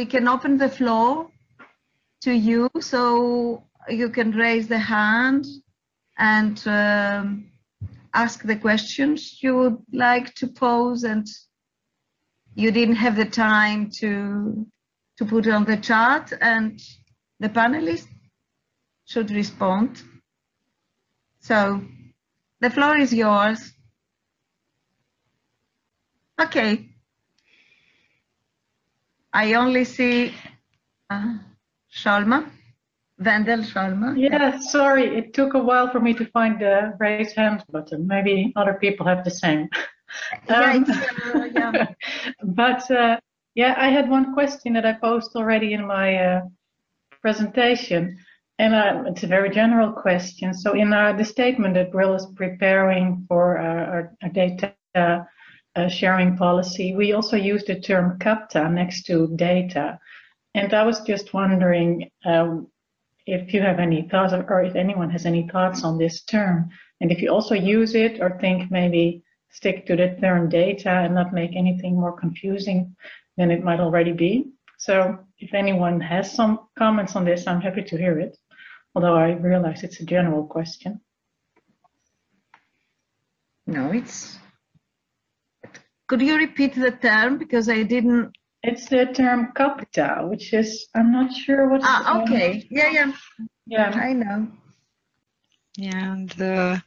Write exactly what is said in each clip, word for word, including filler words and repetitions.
we can open the floor to you, so you can raise the hand and um, ask the questions you would like to pose, and you didn't have the time to to put on the chat, and the panelists should respond. So the floor is yours. Okay. I only see uh, Shalma, Wendell Shalma. Yeah, sorry, it took a while for me to find the raise hand button. Maybe other people have the same. um, yeah, yeah. But uh, yeah, I had one question that I posed already in my uh, presentation, and uh, it's a very general question. So in uh, the statement that Brill is preparing for uh, our, our data uh, sharing policy, we also use the term CAPTA next to data. And I was just wondering um, if you have any thoughts, or if anyone has any thoughts on this term, and if you also use it, or think maybe stick to the term data and not make anything more confusing than it might already be. So if anyone has some comments on this, I'm happy to hear it, although I realize it's a general question. No, it's... Could you repeat the term, because I didn't... It's the term CAPTA, which is, I'm not sure what... Ah, okay. Yeah, yeah. Yeah. I know. Yeah, and the...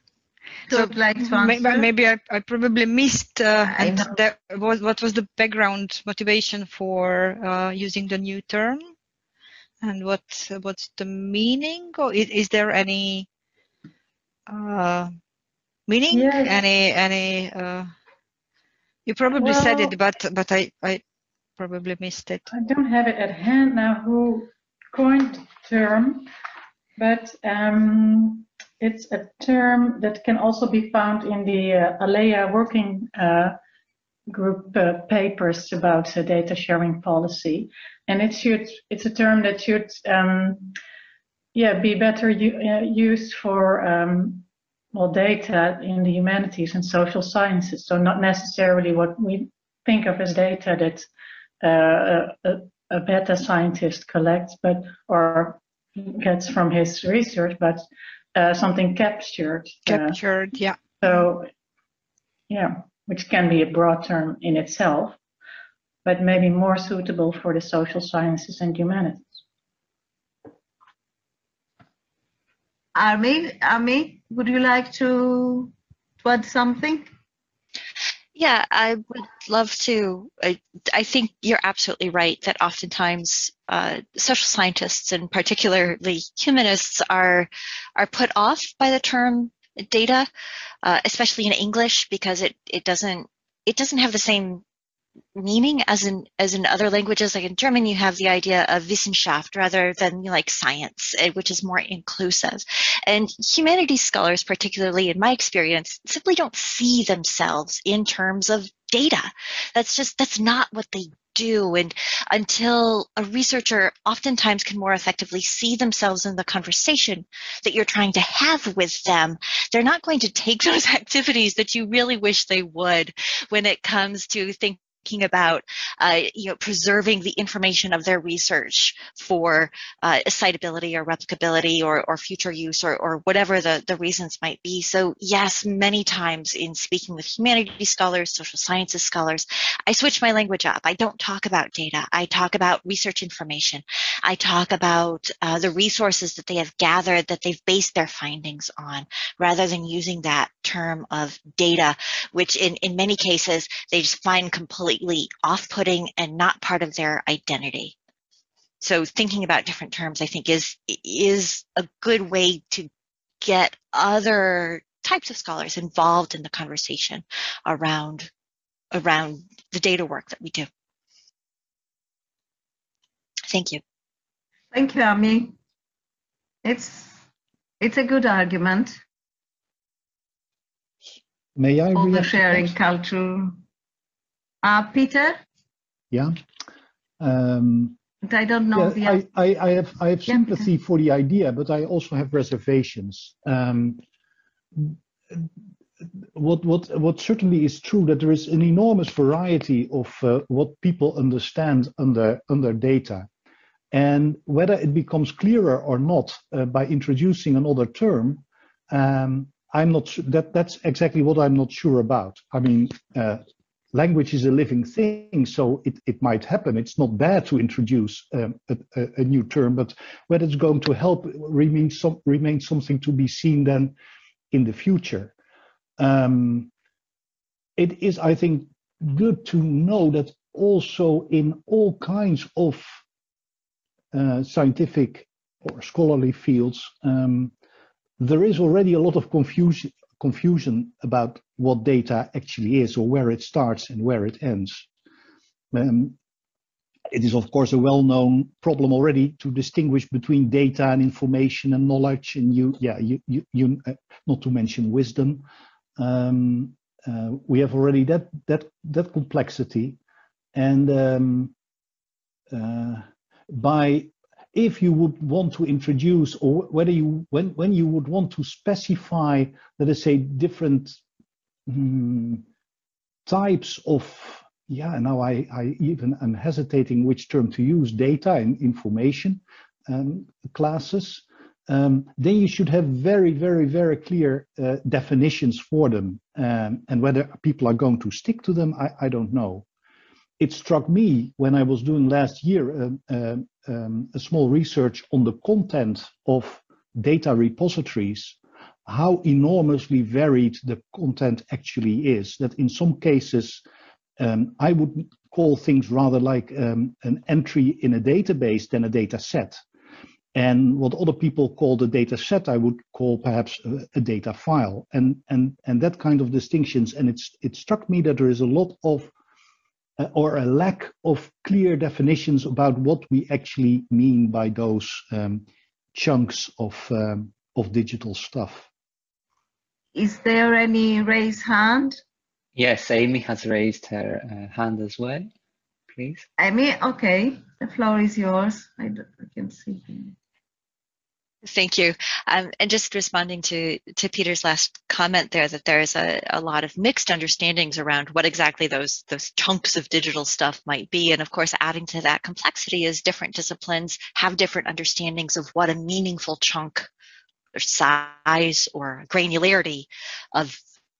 So, like, maybe, maybe I, I probably missed uh, I that was, what was the background motivation for uh, using the new term, and what what's the meaning, or is, is there any uh, meaning? Yes. Any any? Uh, you probably well, said it, but but I I probably missed it. I don't have it at hand now who coined the term, but. Um, It's a term that can also be found in the uh, Alea working uh, group uh, papers about uh, data sharing policy, and it should, it's a term that should um, yeah, be better uh, used for um, well, data in the humanities and social sciences, so not necessarily what we think of as data that uh, a, a beta scientist collects but or gets from his research, but Uh, something captured. Captured, uh, yeah. So, yeah, which can be a broad term in itself, but maybe more suitable for the social sciences and humanities. Armi, Armi, would you like to, to add something? Yeah, I would love to. I, I think you're absolutely right that oftentimes uh, social scientists, and particularly humanists, are are put off by the term data, uh, especially in English, because it it doesn't it doesn't have the same meaning as in as in other languages. Like in German, you have the idea of Wissenschaft rather than, you know, like science, which is more inclusive. And humanities scholars, particularly in my experience, simply don't see themselves in terms of data. That's just that's not what they do. And until a researcher oftentimes can more effectively see themselves in the conversation that you're trying to have with them, they're not going to take those activities that you really wish they would when it comes to thinking Thinking about, uh, you know, preserving the information of their research for uh, citability or replicability or, or future use or, or whatever the, the reasons might be. So yes, many times in speaking with humanities scholars, social sciences scholars, I switch my language up. I don't talk about data. I talk about research information. I talk about uh, the resources that they have gathered that they've based their findings on, rather than using that term of data, which in, in many cases they just find completely completely off-putting and not part of their identity. So thinking about different terms, I think, is is a good way to get other types of scholars involved in the conversation around around the data work that we do. Thank you. Thank you, Ami. It's it's a good argument. May I oversharing culture. Uh, Peter? Yeah. Um, but I don't know. Yeah, the I, I, I have, I have sympathy, yeah, for the idea, but I also have reservations. Um, what what what certainly is true that there is an enormous variety of uh, what people understand under under data, and whether it becomes clearer or not uh, by introducing another term, um, I'm not that that's exactly what I'm not sure about. I mean, uh, language is a living thing, so it, it might happen. It's not bad to introduce um, a, a new term, but whether it's going to help remains some, remains something to be seen then in the future. Um, it is, I think, good to know that also in all kinds of uh, scientific or scholarly fields, um, there is already a lot of confusion confusion about what data actually is, or where it starts and where it ends. Um, it is, of course, a well-known problem already to distinguish between data and information and knowledge, and you, yeah, you, you, you uh, not to mention wisdom. Um, uh, we have already that that that complexity, and um, uh, by if you would want to introduce, or whether you when when you would want to specify, let us say, different um, types of, yeah, now I, I even am hesitating which term to use, data and information um, classes, um, then you should have very, very, very clear uh, definitions for them. Um, and whether people are going to stick to them, I, I don't know. It struck me when I was doing last year um, uh, um, a small research on the content of data repositories, how enormously varied the content actually is. That in some cases, um, I would call things rather like um, an entry in a database than a data set. And what other people call the data set, I would call perhaps a, a data file. And, and, and that kind of distinctions. And it's, it struck me that there is a lot of or a lack of clear definitions about what we actually mean by those um, chunks of, um, of digital stuff. Is there any raised hand? Yes, Amy has raised her uh, hand as well, please. Amy, okay, the floor is yours. I, don't, I can see you. Thank you. Um, and just responding to, to Peter's last comment there, that there is a, a lot of mixed understandings around what exactly those, those chunks of digital stuff might be. And of course, adding to that complexity is different disciplines have different understandings of what a meaningful chunk or size or granularity of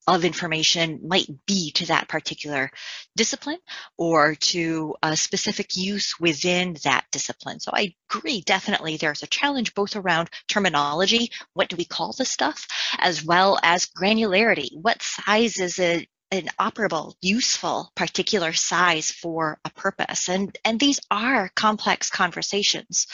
of information might be to that particular discipline or to a specific use within that discipline. So I agree, definitely there's a challenge both around terminology, what do we call this stuff, as well as granularity. What size is it? An operable, useful, particular size for a purpose, and and these are complex conversations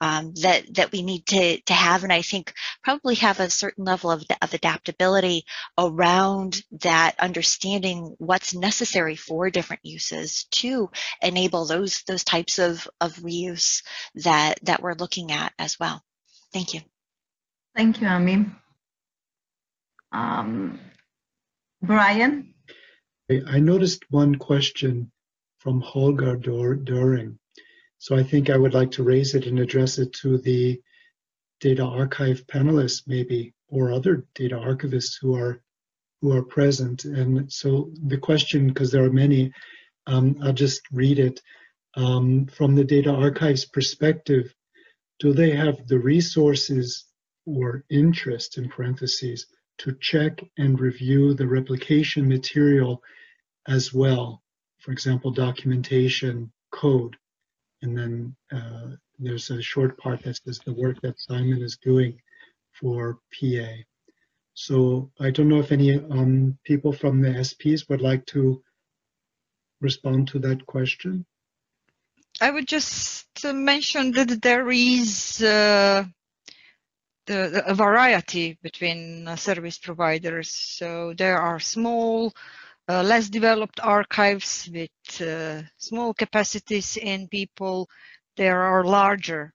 um, that that we need to to have, and I think probably have a certain level of of adaptability around that, understanding what's necessary for different uses to enable those those types of of reuse that that we're looking at as well. Thank you. Thank you, Amy. Um, Brian. I noticed one question from Holger Doering, so I think I would like to raise it and address it to the data archive panelists, maybe, or other data archivists who are who are present. And so the question, because there are many, um, I'll just read it. Um, from the data archive's perspective, do they have the resources or interest, in parentheses, to check and review the replication material as well, for example, documentation, code, and then uh, there's a short part that says the work that Simon is doing for P A. So I don't know if any um, people from the S Ps would like to respond to that question. I would just mention that there is uh... The, the, a variety between uh, service providers. So there are small, uh, less developed archives with uh, small capacities in people. There are larger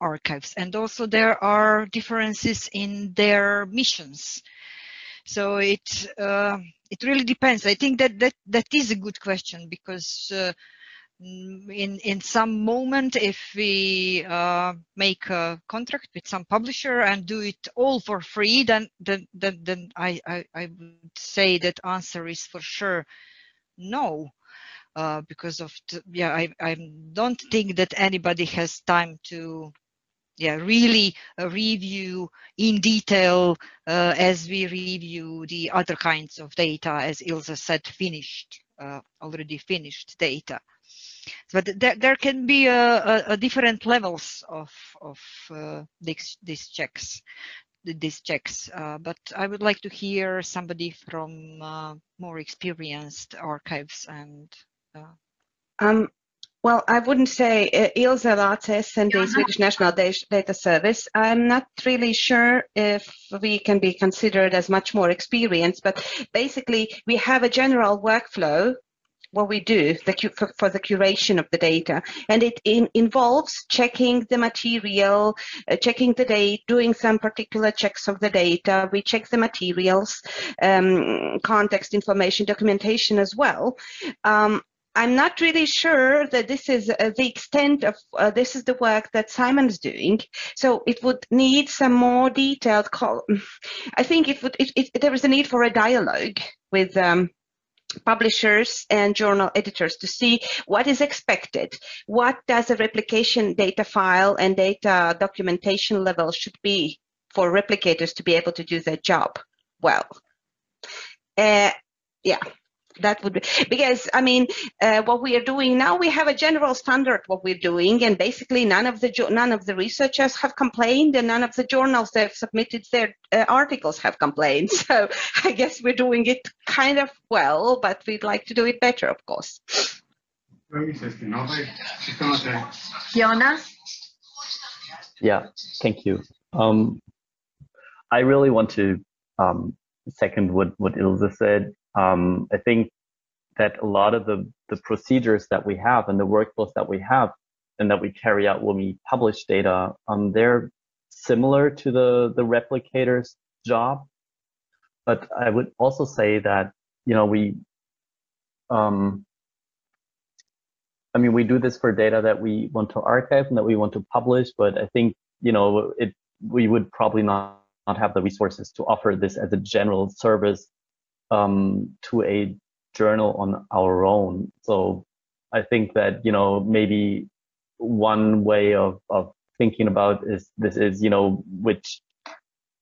archives, and also there are differences in their missions. So it uh, it really depends. I think that that that is a good question, because uh, in in some moment, if we uh, make a contract with some publisher and do it all for free, then then then, then I, I I would say that answer is for sure no, uh, because of t yeah I I don't think that anybody has time to yeah really review in detail uh, as we review the other kinds of data, as Ilse said, finished uh, already finished data. But there, there can be a, a, a different levels of of uh, these these checks, these checks. Uh, but I would like to hear somebody from uh, more experienced archives and. Uh... Um, well, I wouldn't say uh, Ilse Lattes and the yeah, Swedish no. National Data Service. I'm not really sure if we can be considered as much more experienced, but basically we have a general workflow. What we do the, for, for the curation of the data, and it in, involves checking the material, uh, checking the data, doing some particular checks of the data. We check the materials, um, context information, documentation as well. Um, I'm not really sure that this is uh, the extent of uh, this is the work that Simon's doing. So it would need some more detailed call. I think it would. It, it, there is a need for a dialogue with. Um, publishers and journal editors to see what is expected, what does a replication data file and data documentation level should be for replicators to be able to do their job well. Uh, yeah, that would be, because I mean, uh, what we are doing now, we have a general standard what we're doing, and basically none of the none of the researchers have complained, and none of the journals that have submitted their uh, articles have complained. So I guess we're doing it kind of well, but we'd like to do it better, of course. Fiona? Yeah, thank you. Um, I really want to um, second what what Ilse said. Um, I think that a lot of the, the procedures that we have and the workflows that we have and that we carry out when we publish data, um, they're similar to the, the replicator's job. But I would also say that, you know, we, um, I mean, we do this for data that we want to archive and that we want to publish, but I think, you know, it, we would probably not, not have the resources to offer this as a general service Um, to a journal on our own. So I think that, you know, maybe one way of, of thinking about is this is, you know, which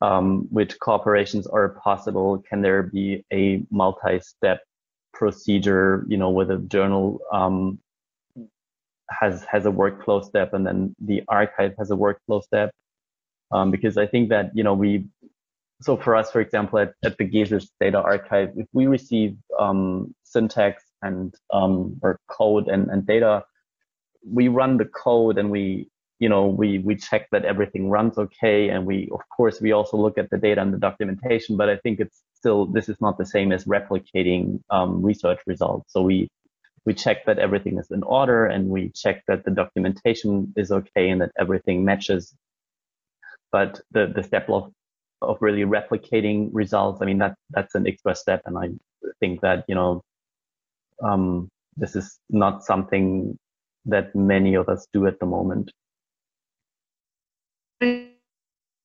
um, which cooperations are possible? Can there be a multi-step procedure, you know, where the journal um, has, has a workflow step and then the archive has a workflow step? Um, because I think that, you know, we So for us, for example, at, at the GESIS data archive, if we receive um, syntax and um, or code and, and data, we run the code and we, you know, we we check that everything runs okay, and we of course we also look at the data and the documentation. But I think it's still this is not the same as replicating um, research results. So we we check that everything is in order, and we check that the documentation is okay and that everything matches. But the the step of of really replicating results, I mean, that that's an extra step, and I think that, you know, um, this is not something that many of us do at the moment.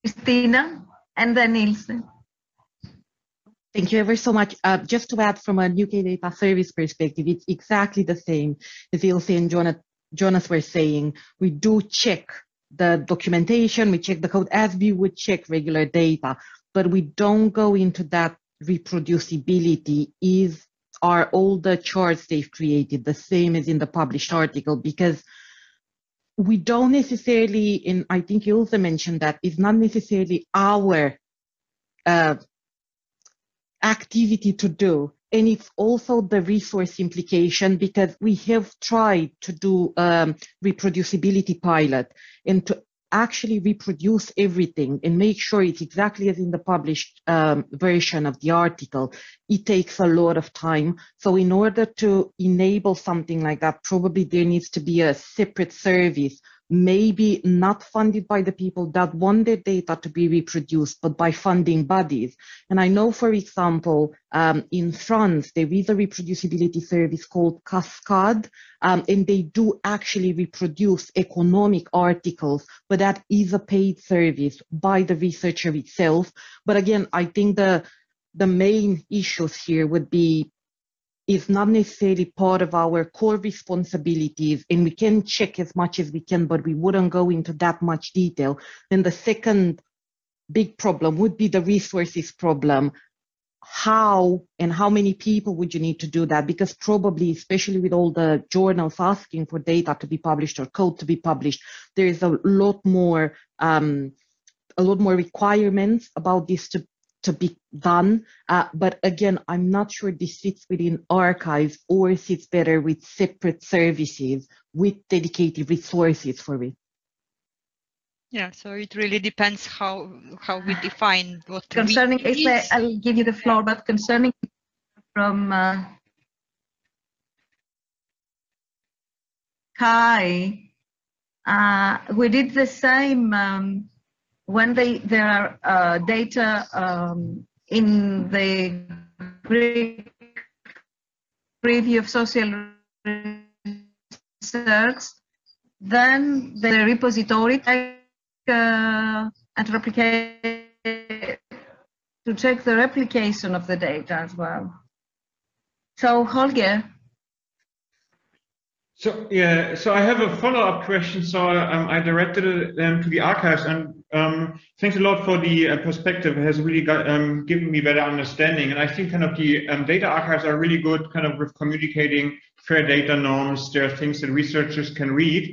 Christina, and then Nielsen. Thank you ever so much. Uh, just to add from a U K data service perspective, it's exactly the same as Ilse and Jonas were saying. We do check the documentation, we check the code as we would check regular data, but we don't go into that reproducibility. Is are all the charts they've created the same as in the published article? Because we don't necessarily, and I think you also mentioned that, it's not necessarily our uh, activity to do. And it's also the resource implication, because we have tried to do um, reproducibility pilot and to actually reproduce everything and make sure it's exactly as in the published um, version of the article. It takes a lot of time. So in order to enable something like that, probably there needs to be a separate service maybe not funded by the people that want their data to be reproduced, but by funding bodies. And I know, for example, um, in France, there is a reproducibility service called Cascade, um, and they do actually reproduce economic articles, but that is a paid service by the researcher itself. But again, I think the, the main issues here would be is not necessarily part of our core responsibilities, and we can check as much as we can, but we wouldn't go into that much detail. Then the second big problem would be the resources problem. How and how many people would you need to do that? Because probably, especially with all the journals asking for data to be published or code to be published, there is a lot more, um, a lot more requirements about this to to be done, uh, but again, I'm not sure this fits within archives or sits better with separate services with dedicated resources for it. Yeah, so it really depends how how we define what concerning. Isla, I'll give you the floor, but concerning from uh, Kai, uh, we did the same. Um, When they, there are uh, data um, in the Greek review of social research, then the repository take, uh, and replicate to check the replication of the data as well. So Holger. So yeah, so I have a follow-up question. So um, I directed them to the archives, and um, thanks a lot for the uh, perspective. It has really got, um, given me better understanding. And I think kind of the um, data archives are really good, kind of with communicating fair data norms. There are things that researchers can read.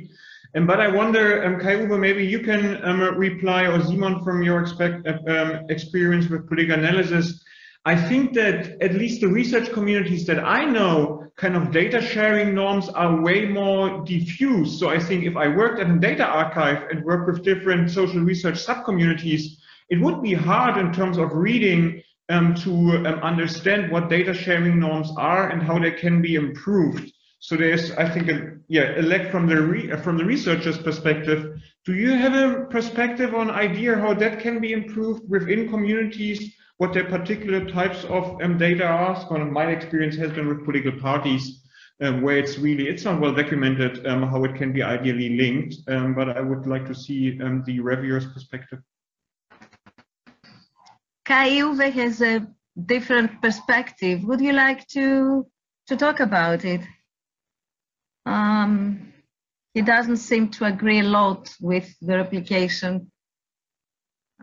And but I wonder, um, Kai-Uwe, maybe you can um, reply, or Simon, from your expect, um, experience with political analysis. I think that at least the research communities that I know, kind of data sharing norms are way more diffuse. So I think if I worked at a data archive and worked with different social research subcommunities, it would be hard in terms of reading um, to um, understand what data sharing norms are and how they can be improved. So there's, I think, a, yeah, a lack from the re from the researcher's perspective. Do you have a perspective on idea how that can be improved within communities? What their particular types of um, data are? Kind of my experience has been with political parties, um, where it's really it's not well documented um, how it can be ideally linked. Um, but I would like to see um, the reviewer's perspective. Kai-Uwe has a different perspective. Would you like to to talk about it? Um, he doesn't seem to agree a lot with the replication.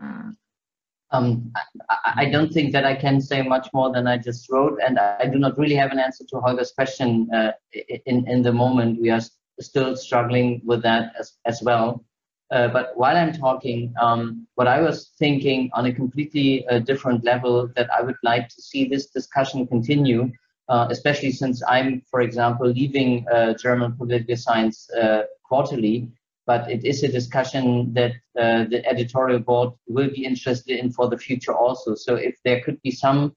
Uh, Um, I, I don't think that I can say much more than I just wrote, and I, I do not really have an answer to Holger's question uh, in, in the moment. We are st still struggling with that as, as well. Uh, but while I'm talking, um, what I was thinking on a completely uh, different level, that I would like to see this discussion continue, uh, especially since I'm, for example, leaving uh, German political science uh, quarterly. But it is a discussion that uh, the editorial board will be interested in for the future also. So if there could be some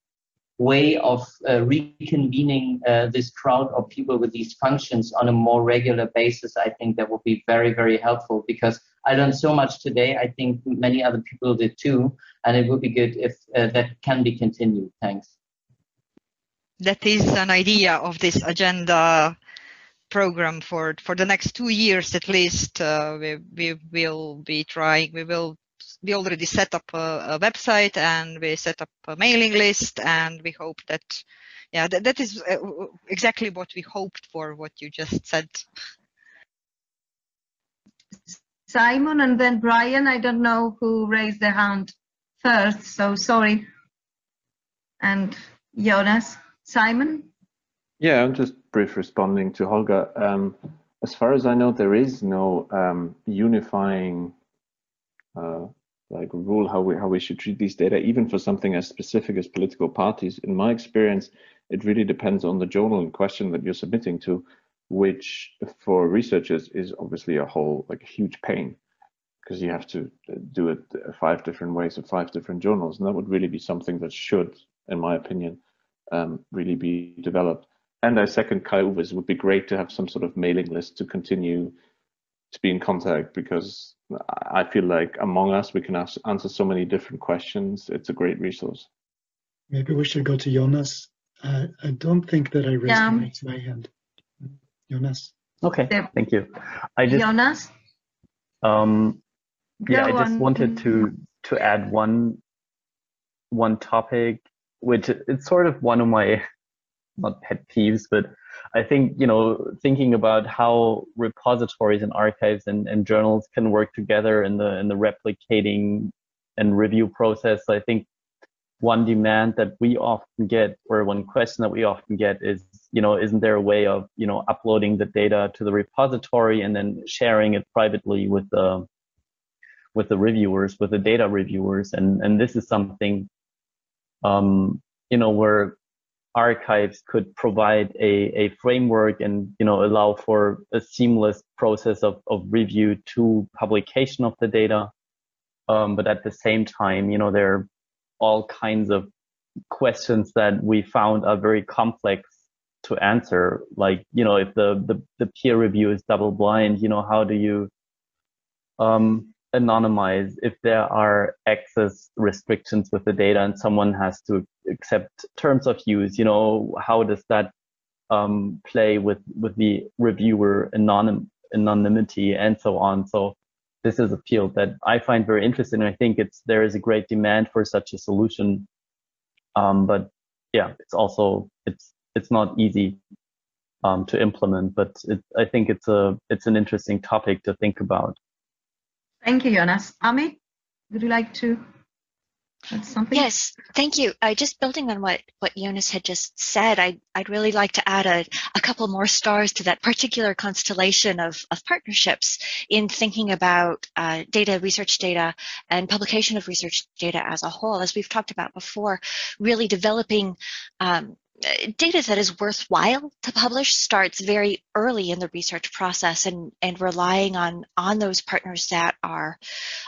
way of uh, reconvening uh, this crowd of people with these functions on a more regular basis, I think that would be very, very helpful, because I learned so much today. I think many other people did too, and it would be good if uh, that can be continued. Thanks. That is an idea of this agenda program for for the next two years at least. Uh, we, we will be trying. We will. We already set up a, a website, and we set up a mailing list, and we hope that, yeah, that, that is exactly what we hoped for. What you just said, Simon, and then Brian. I don't know who raised their hand first, so sorry. And Jonas, Simon. Yeah, I'm just brief responding to Holger. Um, as far as I know, there is no um, unifying uh, like rule how we how we should treat these data, even for something as specific as political parties. In my experience, it really depends on the journal in question that you're submitting to, which for researchers is obviously a whole like a huge pain, because you have to do it five different ways with five different journals, and that would really be something that should, in my opinion, um, really be developed. And I second Kai-Uwe's, would be great to have some sort of mailing list to continue to be in contact, because I feel like among us, we can ask, answer so many different questions. It's a great resource. Maybe we should go to Jonas. Uh, I don't think that I raised yeah. my, my hand. Jonas. Okay, thank you. I just, Jonas? Um, yeah, I just wanted to, to add one, one topic, which it's sort of one of my, not pet peeves, but I think, you know, thinking about how repositories and archives and, and journals can work together in the in the replicating and review process, I think one demand that we often get, or one question that we often get is, you know, isn't there a way of, you know, uploading the data to the repository and then sharing it privately with the with the reviewers, with the data reviewers? And, and this is something, um, you know, where archives could provide a, a framework and, you know, allow for a seamless process of, of review to publication of the data. Um, but at the same time, you know, there are all kinds of questions that we found are very complex to answer. Like, you know, if the, the, the peer review is double blind, you know, how do you um, anonymize if there are access restrictions with the data and someone has to accept terms of use? You know, how does that um, play with, with the reviewer anonym, anonymity and so on? So this is a field that I find very interesting. I think it's there is a great demand for such a solution, um, but yeah, it's also it's it's not easy um, to implement. But it, I think it's a it's an interesting topic to think about. Thank you, Jonas. Ami, would you like to add something? Yes, thank you. I just building on what what Jonas had just said, I I'd really like to add a a couple more stars to that particular constellation of of partnerships in thinking about uh, data, research data, and publication of research data as a whole. As we've talked about before, really developing um, data that is worthwhile to publish starts very early in the research process, and, and relying on, on those partners that are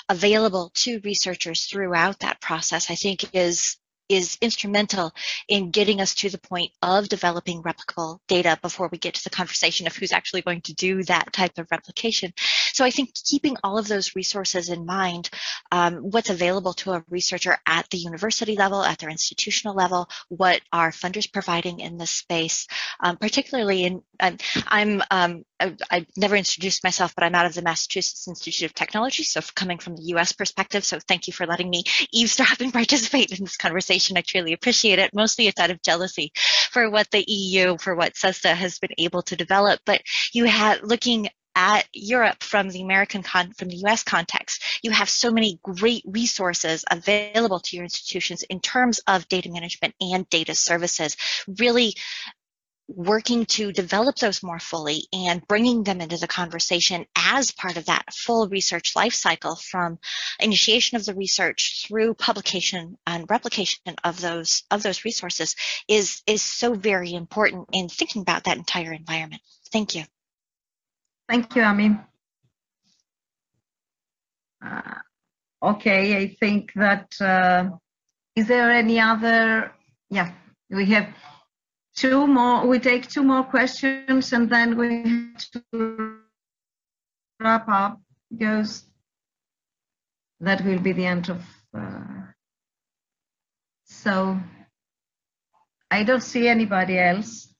available to researchers throughout that process, I think is, is instrumental in getting us to the point of developing replicable data before we get to the conversation of who's actually going to do that type of replication. So I think keeping all of those resources in mind, um, what's available to a researcher at the university level, at their institutional level, what are funders providing in this space, um, particularly in, um, I'm, um, I, I never introduced myself, but I'm out of the Massachusetts Institute of Technology, so coming from the U S perspective, so thank you for letting me eavesdrop and participate in this conversation. I truly appreciate it. Mostly it's out of jealousy for what the E U, for what CESSDA has been able to develop. But you had, looking at Europe from the American, con from the U S context, you have so many great resources available to your institutions in terms of data management and data services, really working to develop those more fully and bringing them into the conversation as part of that full research life cycle, from initiation of the research through publication and replication of those of those resources, is is so very important in thinking about that entire environment. Thank you. Thank you, Ami. Uh, okay, I think that uh, is there any other? Yeah, we have. Two more, we take two more questions and then we have to wrap up, because that will be the end of, uh, so I don't see anybody else.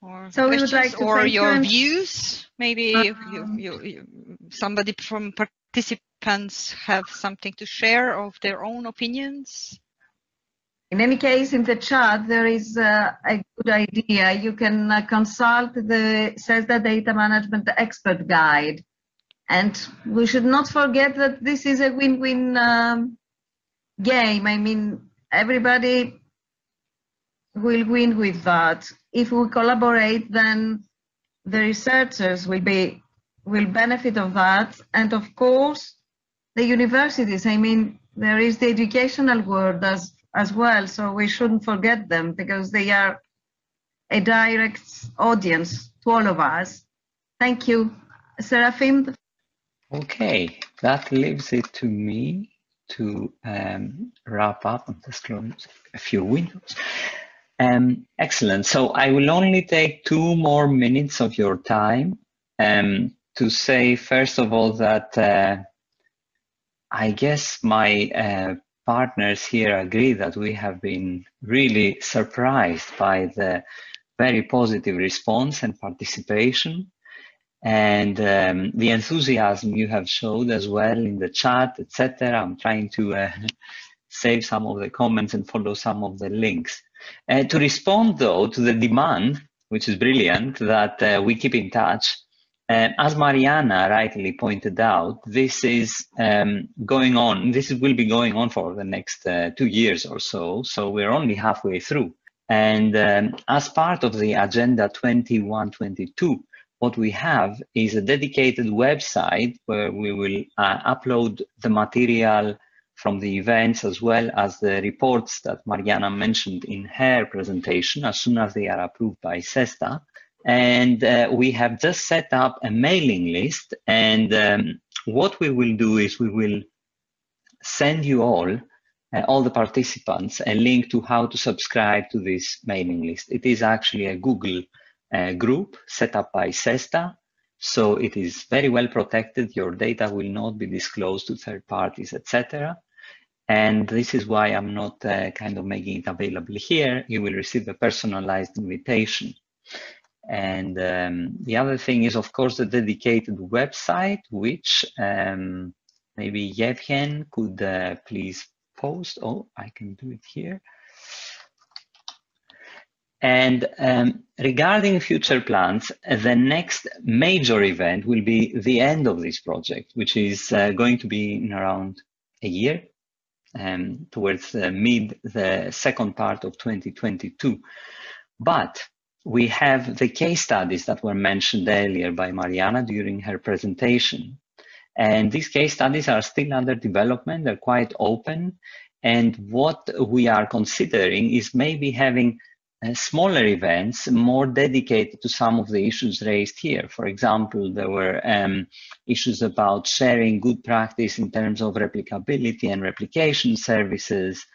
Or so we would like to or your them. views, maybe um, you, you, you, somebody from participants have something to share of their own opinions. In any case, in the chat, there is uh, a good idea. You can uh, consult the CESSDA Data Management Expert Guide. And we should not forget that this is a win-win um, game. I mean, everybody will win with that. If we collaborate, then the researchers will be will benefit of that. And of course, the universities. I mean, there is the educational world as as well, so we shouldn't forget them, because they are a direct audience to all of us. Thank you. Seraphim? Okay, that leaves it to me to um, wrap up and just close a few windows. Um, excellent, so I will only take two more minutes of your time. Um, to say, first of all, that uh, I guess my uh, partners here agree that we have been really surprised by the very positive response and participation, and um, the enthusiasm you have showed as well in the chat, et cetera. I'm trying to uh, save some of the comments and follow some of the links. Uh, to respond, though, to the demand, which is brilliant, that uh, we keep in touch. Uh, as Mariana rightly pointed out, this is um, going on, this will be going on for the next uh, two years or so, so we're only halfway through. And um, as part of the Agenda twenty-one twenty-two, what we have is a dedicated website where we will uh, upload the material from the events as well as the reports that Mariana mentioned in her presentation as soon as they are approved by CESSDA. And uh, we have just set up a mailing list, and um, what we will do is we will send you all, uh, all the participants, a link to how to subscribe to this mailing list. It is actually a Google uh, group set up by CESSDA, so it is very well protected. Your data will not be disclosed to third parties, et cetera. And this is why I'm not uh, kind of making it available here. You will receive a personalized invitation. And um, the other thing is, of course, the dedicated website, which um, maybe Yevhen could uh, please post. Oh, I can do it here. And um, regarding future plans, the next major event will be the end of this project, which is uh, going to be in around a year, um, towards uh, mid the second part of twenty twenty-two. But we have the case studies that were mentioned earlier by Mariana during her presentation. And these case studies are still under development. They're quite open. And what we are considering is maybe having uh, smaller events more dedicated to some of the issues raised here. For example, there were um, issues about sharing good practice in terms of replicability and replication services,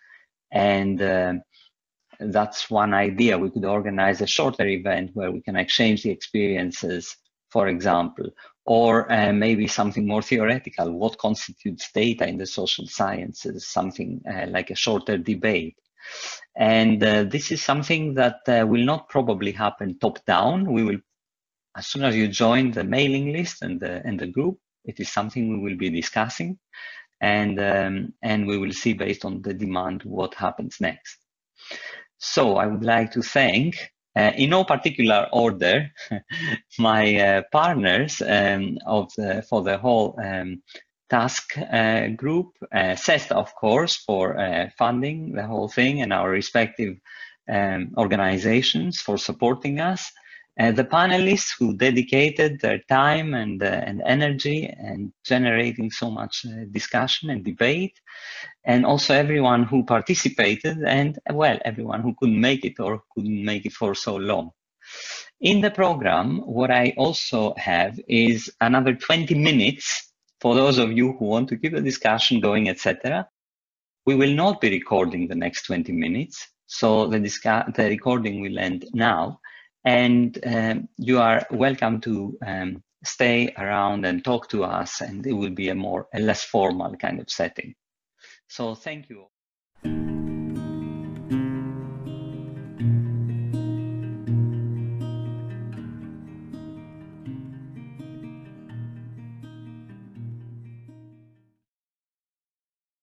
and uh, that's one idea. We could organize a shorter event where we can exchange the experiences, for example, or uh, maybe something more theoretical, what constitutes data in the social sciences, something uh, like a shorter debate. And uh, this is something that uh, will not probably happen top down. We will, as soon as you join the mailing list and the, and the group, it is something we will be discussing, and, um, and we will see based on the demand what happens next. So I would like to thank, uh, in no particular order, my uh, partners um, of the, for the whole um, task uh, group, uh, CESSDA, of course, for uh, funding the whole thing, and our respective um, organizations for supporting us, uh, the panelists who dedicated their time and, uh, and energy and generating so much uh, discussion and debate, and also everyone who participated, and, well, everyone who couldn't make it or couldn't make it for so long. In the program, what I also have is another twenty minutes for those of you who want to keep the discussion going, et cetera. We will not be recording the next twenty minutes, so the, the recording will end now, and um, you are welcome to um, stay around and talk to us, and it will be a more a less formal kind of setting. So thank you.